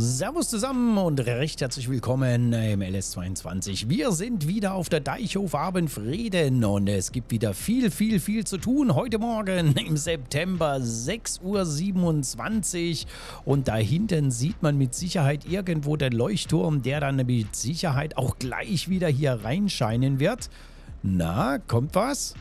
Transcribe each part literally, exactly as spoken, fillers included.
Servus zusammen und recht herzlich willkommen im L S zweiundzwanzig. Wir sind wieder auf der Deichhof Abendfrieden und es gibt wieder viel, viel, viel zu tun. Heute Morgen im September sechs Uhr siebenundzwanzig und da hinten sieht man mit Sicherheit irgendwo den Leuchtturm, der dann mit Sicherheit auch gleich wieder hier reinscheinen wird. Na, kommt was?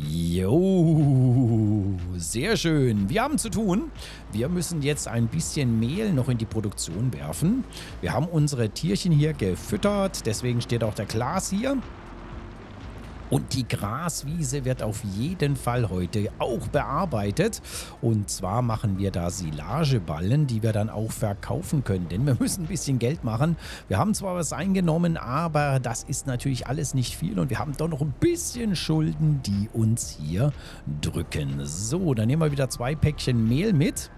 Jo, sehr schön. Wir haben zu tun. Wir müssen jetzt ein bisschen Mehl noch in die Produktion werfen. Wir haben unsere Tierchen hier gefüttert, deswegen steht auch der Claas hier. Und die Graswiese wird auf jeden Fall heute auch bearbeitet. Und zwar machen wir da Silageballen, die wir dann auch verkaufen können. Denn wir müssen ein bisschen Geld machen. Wir haben zwar was eingenommen, aber das ist natürlich alles nicht viel. Und wir haben doch noch ein bisschen Schulden, die uns hier drücken. So, dann nehmen wir wieder zwei Päckchen Mehl mit.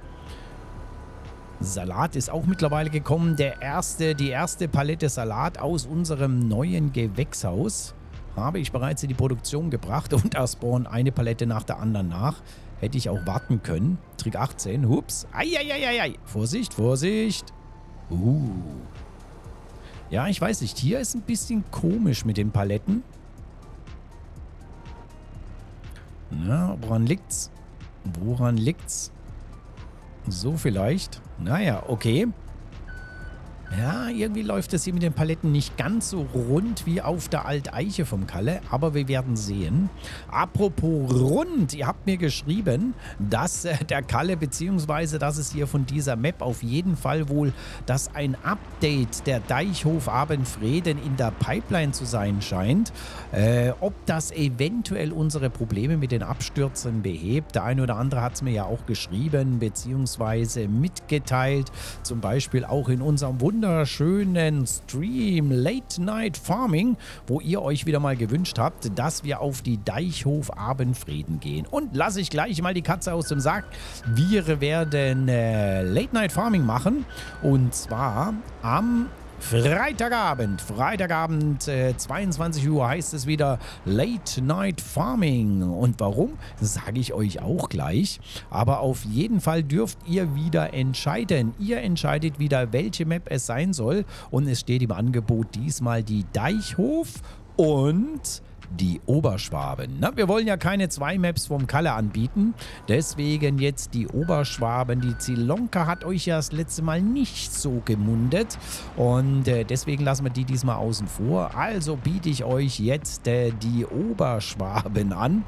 Salat ist auch mittlerweile gekommen. Der erste, die erste Palette Salat aus unserem neuen Gewächshaus. Habe ich bereits in die Produktion gebracht und da spawnen eine Palette nach der anderen nach. Hätte ich auch warten können. Trick achtzehn. Hups. Eieieiei. Vorsicht, Vorsicht. Uh. Ja, ich weiß nicht. Hier ist ein bisschen komisch mit den Paletten. Na, woran liegt's? Woran liegt's? So vielleicht. Naja, okay. Ja, irgendwie läuft es hier mit den Paletten nicht ganz so rund wie auf der Alte Eiche vom Kalle, aber wir werden sehen. Apropos rund, ihr habt mir geschrieben, dass der Kalle, beziehungsweise dass es hier von dieser Map auf jeden Fall wohl, dass ein Update der Deichhof Abendfrieden in der Pipeline zu sein scheint. Äh, ob das eventuell unsere Probleme mit den Abstürzen behebt, der eine oder andere hat es mir ja auch geschrieben, beziehungsweise mitgeteilt, zum Beispiel auch in unserem Wunder Wunderschönen Stream Late Night Farming, wo ihr euch wieder mal gewünscht habt, dass wir auf die Deichhof Abendfrieden gehen. Und lasse ich gleich mal die Katze aus dem Sack. Wir werden äh, Late Night Farming machen und zwar am Freitagabend, Freitagabend, äh, zweiundzwanzig Uhr heißt es wieder Late Night Farming. Und warum, sage ich euch auch gleich. Aber auf jeden Fall dürft ihr wieder entscheiden. Ihr entscheidet wieder, welche Map es sein soll. Und es steht im Angebot diesmal die Deichhof und die Oberschwaben. Na, wir wollen ja keine zwei Maps vom Kalle anbieten. Deswegen jetzt die Oberschwaben. Die Zilonka hat euch ja das letzte Mal nicht so gemundet. Und äh, deswegen lassen wir die diesmal außen vor. Also biete ich euch jetzt äh, die Oberschwaben an.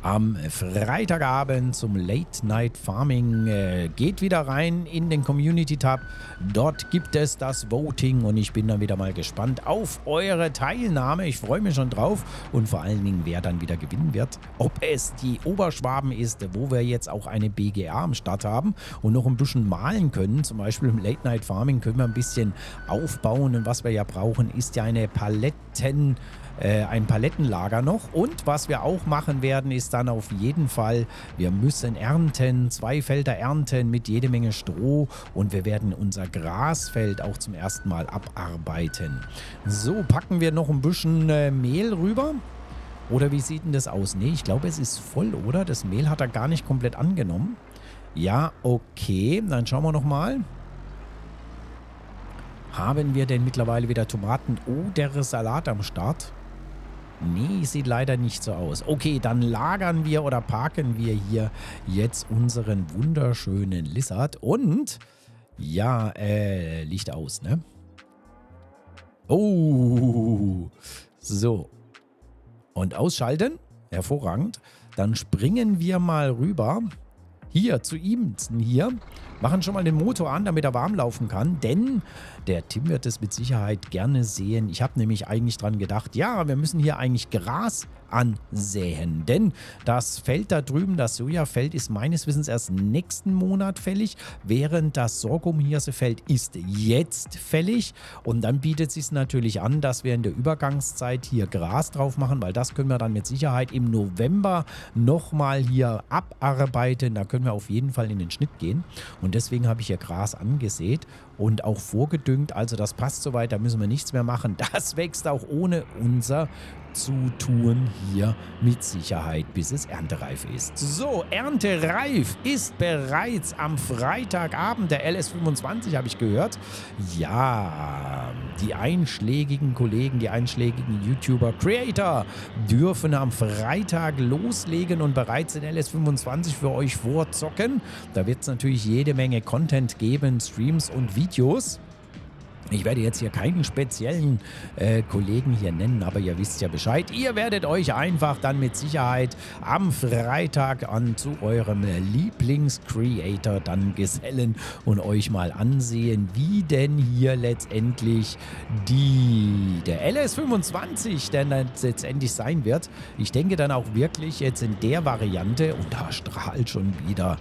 Am Freitagabend zum Late Night Farming äh, geht wieder rein in den Community Tab. Dort gibt es das Voting und ich bin dann wieder mal gespannt auf eure Teilnahme. Ich freue mich schon drauf und vor allen Dingen, wer dann wieder gewinnen wird. Ob es die Oberschwaben ist, wo wir jetzt auch eine B G A am Start haben und noch ein bisschen malen können. Zum Beispiel im Late Night Farming können wir ein bisschen aufbauen und was wir ja brauchen, ist ja eine Paletten... ein Palettenlager noch. Und was wir auch machen werden, ist dann auf jeden Fall, wir müssen ernten, zwei Felder ernten mit jede Menge Stroh und wir werden unser Grasfeld auch zum ersten Mal abarbeiten. So, packen wir noch ein bisschen Mehl rüber. Oder wie sieht denn das aus? Nee, ich glaube, es ist voll, oder? Das Mehl hat er gar nicht komplett angenommen. Ja, okay. Dann schauen wir nochmal. Haben wir denn mittlerweile wieder Tomaten oder Salat am Start? Nee, sieht leider nicht so aus. Okay, dann lagern wir oder parken wir hier jetzt unseren wunderschönen Lizard. Und, ja, äh, Licht aus, ne? Oh, so. Und ausschalten, hervorragend. Dann springen wir mal rüber. Hier, zu ihm, hier. Machen schon mal den Motor an, damit er warm laufen kann, denn der Tim wird es mit Sicherheit gerne sehen. Ich habe nämlich eigentlich dran gedacht, ja, wir müssen hier eigentlich Gras ansäen, denn das Feld da drüben, das Sojafeld, ist meines Wissens erst nächsten Monat fällig, während das Sorghumhirsefeld ist jetzt fällig und dann bietet es sich natürlich an, dass wir in der Übergangszeit hier Gras drauf machen, weil das können wir dann mit Sicherheit im November nochmal hier abarbeiten, da können wir auf jeden Fall in den Schnitt gehen und Und deswegen habe ich hier Gras angesät und auch vorgedüngt. Also das passt soweit, da müssen wir nichts mehr machen. Das wächst auch ohne unser Zutun hier mit Sicherheit, bis es erntereif ist. So, erntereif ist bereits am Freitagabend der L S fünfundzwanzig, habe ich gehört. Ja, die einschlägigen Kollegen, die einschlägigen YouTuber, Creator dürfen am Freitag loslegen und bereits den L S fünfundzwanzig für euch vorzocken. Da wird es natürlich jede Menge Content geben, Streams und Videos. Ich werde jetzt hier keinen speziellen äh, Kollegen hier nennen, aber ihr wisst ja Bescheid. Ihr werdet euch einfach dann mit Sicherheit am Freitag an zu eurem Lieblings-Creator dann gesellen und euch mal ansehen, wie denn hier letztendlich die, der L S fünfundzwanzig denn letztendlich sein wird. Ich denke dann auch wirklich jetzt in der Variante, und da strahlt schon wieder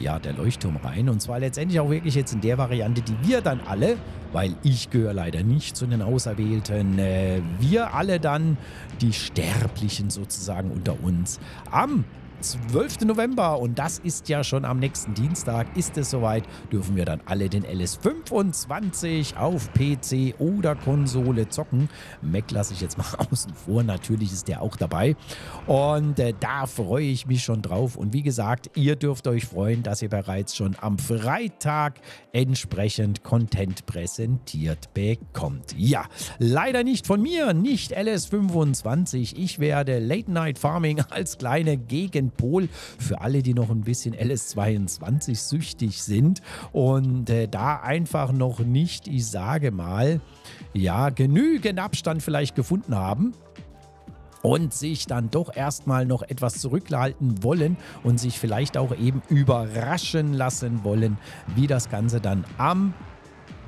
ja der Leuchtturm rein, und zwar letztendlich auch wirklich jetzt in der Variante, die wir dann alle, weil ich gehöre leider nicht zu den Auserwählten, äh, wir alle dann, die Sterblichen sozusagen unter uns, am zwölften November, und das ist ja schon am nächsten Dienstag, ist es soweit, dürfen wir dann alle den L S fünfundzwanzig auf P C oder Konsole zocken. Mac lasse ich jetzt mal außen vor, natürlich ist der auch dabei, und äh, da freue ich mich schon drauf. Und wie gesagt, ihr dürft euch freuen, dass ihr bereits schon am Freitag entsprechend Content präsentiert bekommt. Ja, leider nicht von mir, nicht L S fünfundzwanzig, ich werde Late Night Farming als kleine Gegenpol für alle, die noch ein bisschen L S zweiundzwanzig süchtig sind und äh, da einfach noch nicht, ich sage mal, ja, genügend Abstand vielleicht gefunden haben und sich dann doch erstmal noch etwas zurückhalten wollen und sich vielleicht auch eben überraschen lassen wollen, wie das Ganze dann am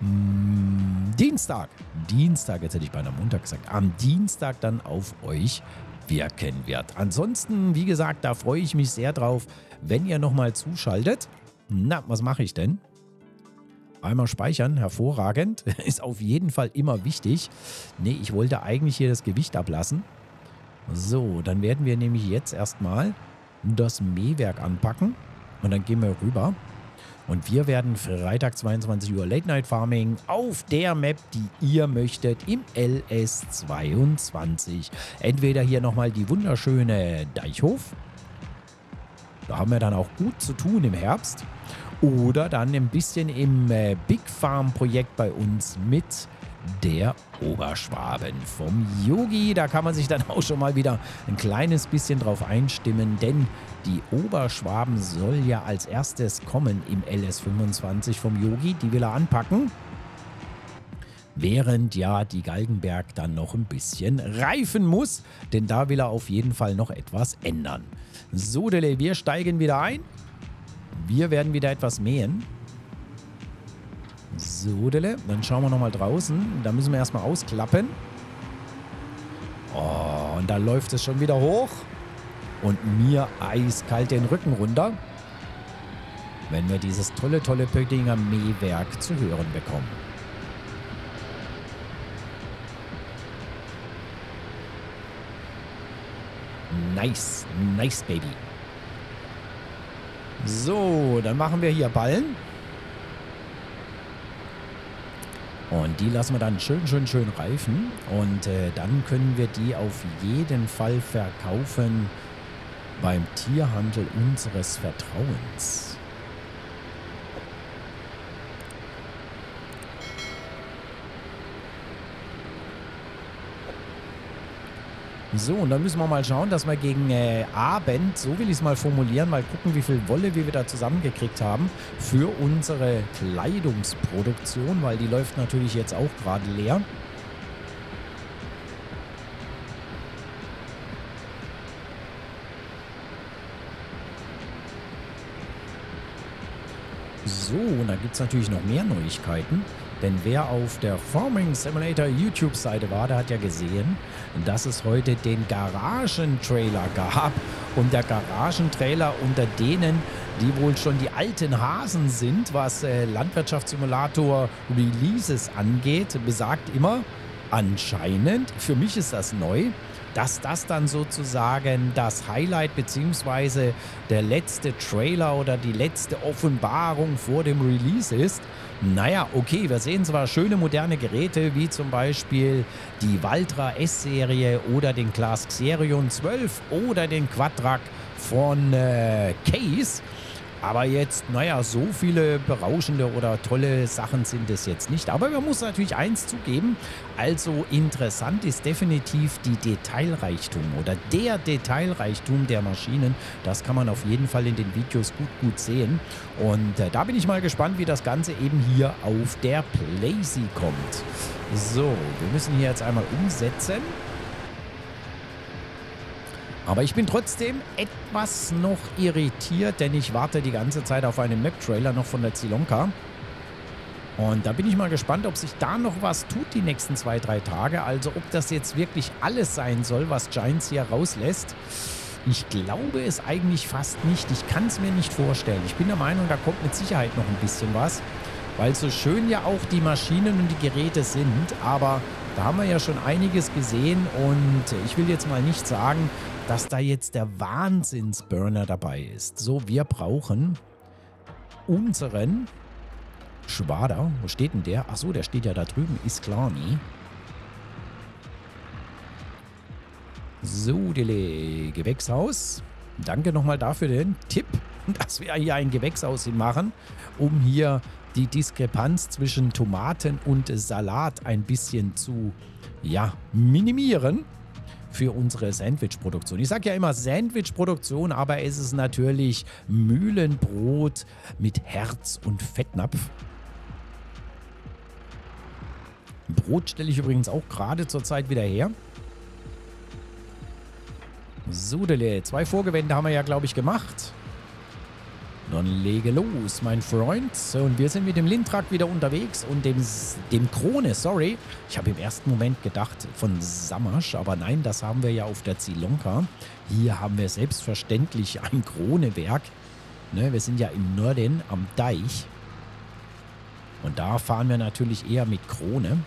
mh, Dienstag, Dienstag, jetzt hätte ich beinahe Montag gesagt, am Dienstag dann auf euch wirken wird. Ansonsten, wie gesagt, da freue ich mich sehr drauf, wenn ihr nochmal zuschaltet. Na, was mache ich denn? Einmal speichern, hervorragend. Ist auf jeden Fall immer wichtig. Ne, ich wollte eigentlich hier das Gewicht ablassen. So, dann werden wir nämlich jetzt erstmal das Mähwerk anpacken und dann gehen wir rüber. Und wir werden Freitag zweiundzwanzig Uhr Late Night Farming auf der Map, die ihr möchtet, im L S zweiundzwanzig. Entweder hier nochmal die wunderschöne Deichhof. Da haben wir dann auch gut zu tun im Herbst. Oder dann ein bisschen im äh, Big Farm Projekt bei uns mit der Oberschwaben vom Yogi. Da kann man sich dann auch schon mal wieder ein kleines bisschen drauf einstimmen, denn die Oberschwaben soll ja als erstes kommen im L S fünfundzwanzig vom Yogi. Die will er anpacken, während ja die Galgenberg dann noch ein bisschen reifen muss, denn da will er auf jeden Fall noch etwas ändern. So, Dele, wir steigen wieder ein. Wir werden wieder etwas mähen. So, Dele, dann schauen wir nochmal draußen. Da müssen wir erstmal ausklappen. Oh, und da läuft es schon wieder hoch. Und mir eiskalt den Rücken runter, wenn wir dieses tolle, tolle Pöttinger Mähwerk zu hören bekommen. Nice, nice, Baby. So, dann machen wir hier Ballen. Und die lassen wir dann schön, schön, schön reifen. Und äh, dann können wir die auf jeden Fall verkaufen beim Tierhandel unseres Vertrauens. So, und dann müssen wir mal schauen, dass wir gegen äh, Abend, so will ich es mal formulieren, mal gucken, wie viel Wolle wir da zusammengekriegt haben für unsere Kleidungsproduktion, weil die läuft natürlich jetzt auch gerade leer. So, und da gibt es natürlich noch mehr Neuigkeiten. Denn wer auf der Farming Simulator YouTube-Seite war, der hat ja gesehen, dass es heute den Garagentrailer gab. Und der Garagentrailer unter denen, die wohl schon die alten Hasen sind, was äh, Landwirtschaftssimulator-Releases angeht, besagt immer, anscheinend, für mich ist das neu, dass das dann sozusagen das Highlight bzw. der letzte Trailer oder die letzte Offenbarung vor dem Release ist. Naja, okay, wir sehen zwar schöne moderne Geräte wie zum Beispiel die Valtra S-Serie oder den Claas Xerion zwölf oder den Quadtrac von äh, Case. Aber jetzt, naja, so viele berauschende oder tolle Sachen sind es jetzt nicht. Aber man muss natürlich eins zugeben, also interessant ist definitiv die Detailreichtum oder der Detailreichtum der Maschinen. Das kann man auf jeden Fall in den Videos gut, gut sehen. Und äh, da bin ich mal gespannt, wie das Ganze eben hier auf der Playsee kommt. So, wir müssen hier jetzt einmal umsetzen. Aber ich bin trotzdem etwas noch irritiert, denn ich warte die ganze Zeit auf einen Map-Trailer noch von der Zilonka. Und da bin ich mal gespannt, ob sich da noch was tut die nächsten zwei, drei Tage. Also ob das jetzt wirklich alles sein soll, was Giants hier rauslässt. Ich glaube es eigentlich fast nicht. Ich kann es mir nicht vorstellen. Ich bin der Meinung, da kommt mit Sicherheit noch ein bisschen was. Weil so schön ja auch die Maschinen und die Geräte sind, aber da haben wir ja schon einiges gesehen und ich will jetzt mal nicht sagen, dass da jetzt der Wahnsinnsburner dabei ist. So, wir brauchen unseren Schwader. Wo steht denn der? Achso, der steht ja da drüben. Ist klar nie. So, Dele, Gewächshaus. Danke nochmal dafür den Tipp, dass wir hier ein Gewächshaus hinmachen, um hier die Diskrepanz zwischen Tomaten und Salat ein bisschen zu, ja, minimieren für unsere Sandwich-Produktion. Ich sage ja immer Sandwich-Produktion, aber es ist natürlich Mühlenbrot mit Herz und Fettnapf. Brot stelle ich übrigens auch gerade zurzeit wieder her. Sudele, zwei Vorgewände haben wir ja, glaube ich, gemacht. Dann lege los, mein Freund. Und wir sind mit dem Lintrak wieder unterwegs und dem, dem Krone, sorry. Ich habe im ersten Moment gedacht von Samasch, aber nein, das haben wir ja auf der Zilonka. Hier haben wir selbstverständlich ein Kronewerk. Ne, wir sind ja im Norden am Deich. Und da fahren wir natürlich eher mit Krone.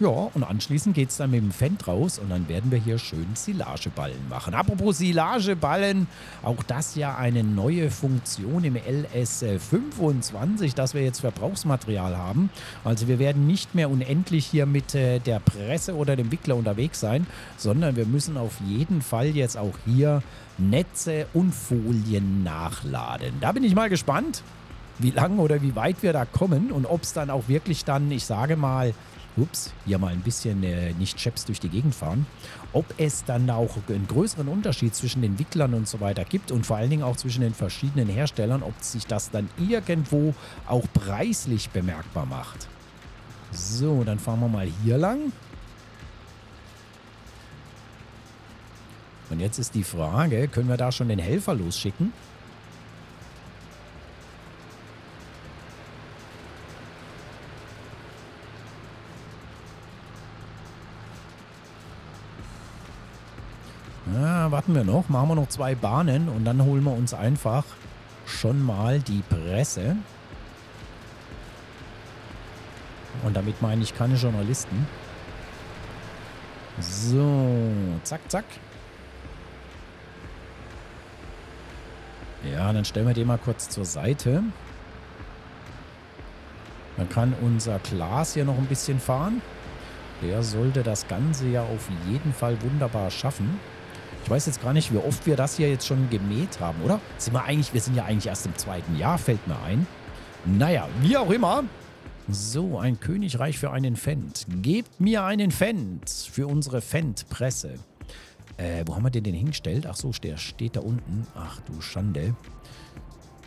Ja, und anschließend geht es dann mit dem Fendt raus und dann werden wir hier schön Silageballen machen. Apropos Silageballen, auch das ja eine neue Funktion im L S fünfundzwanzig, dass wir jetzt Verbrauchsmaterial haben. Also wir werden nicht mehr unendlich hier mit äh, der Presse oder dem Wickler unterwegs sein, sondern wir müssen auf jeden Fall jetzt auch hier Netze und Folien nachladen. Da bin ich mal gespannt, wie lang oder wie weit wir da kommen und ob es dann auch wirklich dann, ich sage mal, ups, hier mal ein bisschen äh, nicht scheps durch die Gegend fahren, ob es dann auch einen größeren Unterschied zwischen den Wicklern und so weiter gibt und vor allen Dingen auch zwischen den verschiedenen Herstellern, ob sich das dann irgendwo auch preislich bemerkbar macht. So, dann fahren wir mal hier lang. Und jetzt ist die Frage, können wir da schon den Helfer losschicken? Na, warten wir noch, machen wir noch zwei Bahnen und dann holen wir uns einfach schon mal die Presse. Und damit meine ich keine Journalisten. So, zack, zack. Ja, dann stellen wir den mal kurz zur Seite. Dann kann unser Claas hier noch ein bisschen fahren. Der sollte das Ganze ja auf jeden Fall wunderbar schaffen. Ich weiß jetzt gar nicht, wie oft wir das hier jetzt schon gemäht haben, oder? Sind wir eigentlich, wir sind ja eigentlich erst im zweiten Jahr, fällt mir ein. Naja, wie auch immer. So, ein Königreich für einen Fendt. Gebt mir einen Fendt für unsere Fendt-Presse. Äh, wo haben wir den denn hingestellt? Ach so, der steht da unten. Ach du Schande.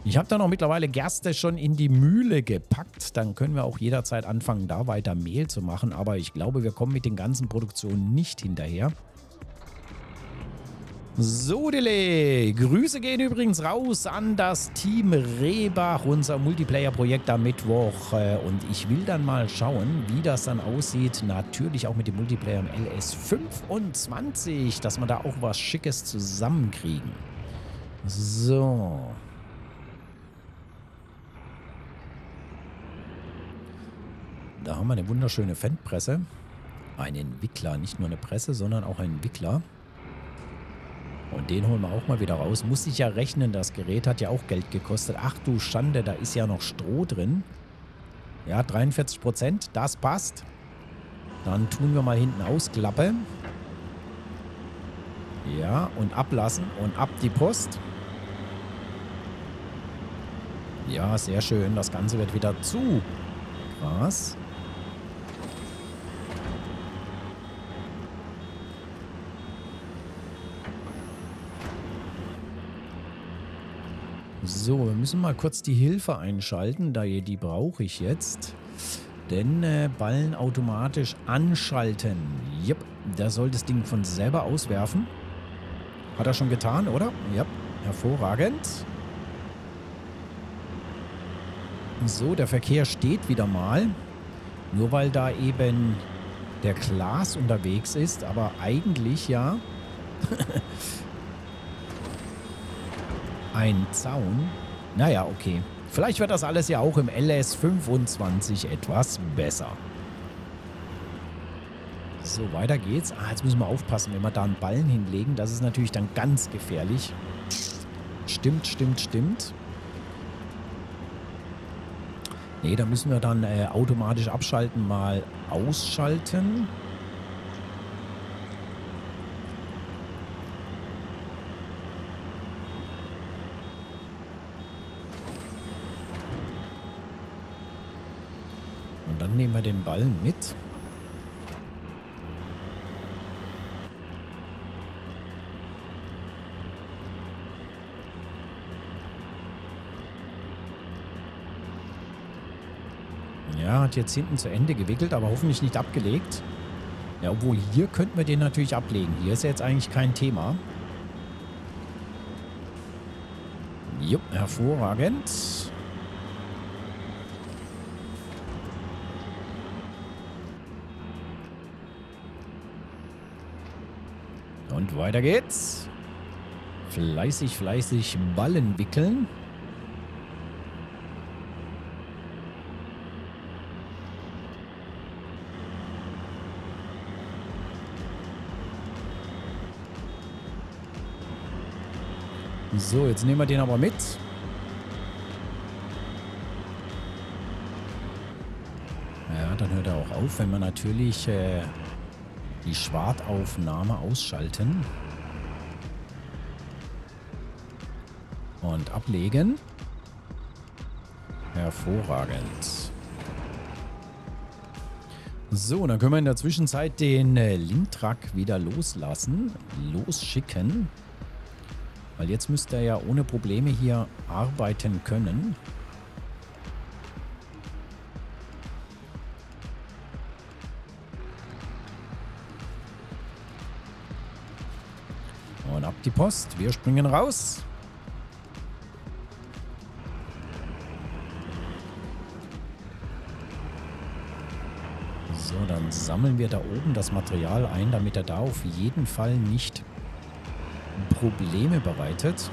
Ich habe da noch mittlerweile Gerste schon in die Mühle gepackt. Dann können wir auch jederzeit anfangen, da weiter Mehl zu machen. Aber ich glaube, wir kommen mit den ganzen Produktionen nicht hinterher. So, Dele. Grüße gehen übrigens raus an das Team Rehbach, unser Multiplayer-Projekt am Mittwoch. Und ich will dann mal schauen, wie das dann aussieht. Natürlich auch mit dem Multiplayer im L S fünfundzwanzig, dass wir da auch was Schickes zusammenkriegen. So. Da haben wir eine wunderschöne Fendt-Presse. Einen Wickler, nicht nur eine Presse, sondern auch einen Wickler. Und den holen wir auch mal wieder raus. Muss ich ja rechnen, das Gerät hat ja auch Geld gekostet. Ach du Schande, da ist ja noch Stroh drin. Ja, dreiundvierzig Prozent, das passt. Dann tun wir mal hinten ausklappe. Ja, und ablassen und ab die Post. Ja, sehr schön. Das Ganze wird wieder zu. Krass. So, wir müssen mal kurz die Hilfe einschalten, da die brauche ich jetzt. Denn äh, Ballen automatisch anschalten. Jep, da soll das Ding von selber auswerfen. Hat er schon getan, oder? Jep, hervorragend. So, der Verkehr steht wieder mal. Nur weil da eben der Claas unterwegs ist, aber eigentlich ja ein Zaun. Naja, okay. Vielleicht wird das alles ja auch im L S fünfundzwanzig etwas besser. So, weiter geht's. Ah, jetzt müssen wir aufpassen, wenn wir da einen Ballen hinlegen. Das ist natürlich dann ganz gefährlich. Stimmt, stimmt, stimmt. Ne, da müssen wir dann äh, automatisch abschalten, mal ausschalten. Und dann nehmen wir den Ball mit. Ja, hat jetzt hinten zu Ende gewickelt, aber hoffentlich nicht abgelegt. Ja, obwohl hier könnten wir den natürlich ablegen. Hier ist jetzt eigentlich kein Thema. Jupp, hervorragend. Und weiter geht's. Fleißig, fleißig Ballen wickeln. So, jetzt nehmen wir den aber mit. Ja, dann hört er auch auf, wenn wir natürlich äh, die Schwartaufnahme ausschalten. Und ablegen. Hervorragend. So, dann können wir in der Zwischenzeit den äh, Lintrak wieder loslassen. Losschicken. Weil jetzt müsste er ja ohne Probleme hier arbeiten können. Und ab die Post. Wir springen raus. So, dann sammeln wir da oben das Material ein, damit er da auf jeden Fall nicht Probleme bereitet.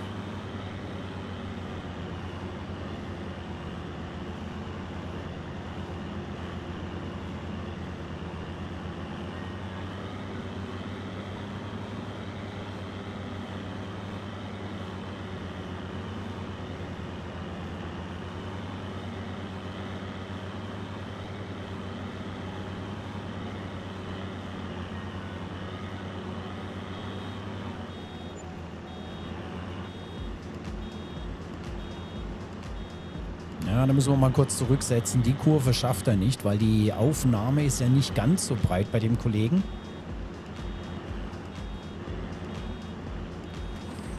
Ja, da müssen wir mal kurz zurücksetzen. Die Kurve schafft er nicht, weil die Aufnahme ist ja nicht ganz so breit bei dem Kollegen.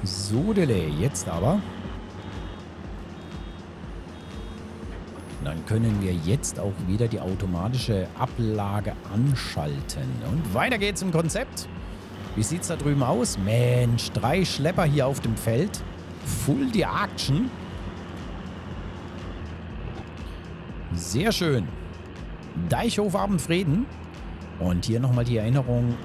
So, Delay, jetzt aber. Dann können wir jetzt auch wieder die automatische Ablage anschalten. Und weiter geht's im Konzept. Wie sieht's da drüben aus? Mensch, drei Schlepper hier auf dem Feld. Full die Action. Sehr schön. Deichhof Abendfrieden. Und hier nochmal die Erinnerung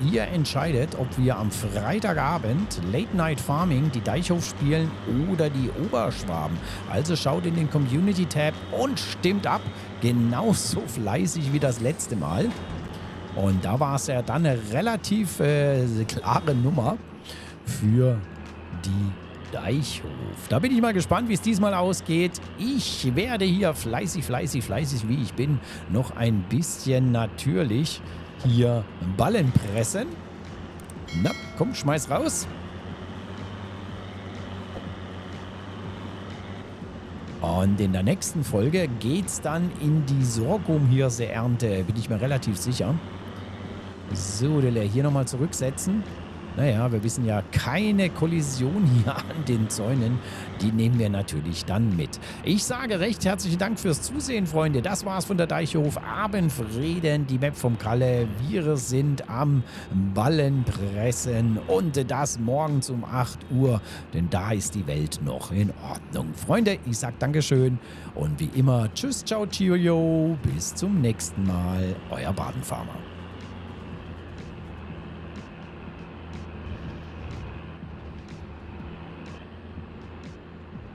Ihr entscheidet, ob wir am Freitagabend Late Night Farming, die Deichhof spielen oder die Oberschwaben. Also schaut in den Community-Tab und stimmt ab. Genauso fleißig wie das letzte Mal. Und da war es ja dann eine relativ äh, klare Nummer für die Deichhof. Da bin ich mal gespannt, wie es diesmal ausgeht. Ich werde hier fleißig, fleißig, fleißig, wie ich bin, noch ein bisschen natürlich hier Ballen pressen. Na, komm, schmeiß raus. Und in der nächsten Folge geht's dann in die Sorghumhirse-Ernte. Bin ich mir relativ sicher. So, hier nochmal zurücksetzen. Naja, wir wissen ja, keine Kollision hier an den Zäunen. Die nehmen wir natürlich dann mit. Ich sage recht herzlichen Dank fürs Zusehen, Freunde. Das war's von der Deichhof Abendfrieden, die Map vom Kalle. Wir sind am Ballenpressen und das morgens um acht Uhr, denn da ist die Welt noch in Ordnung. Freunde, ich sage Dankeschön und wie immer, tschüss, ciao, cheerio, bis zum nächsten Mal, euer Baden-Farmer.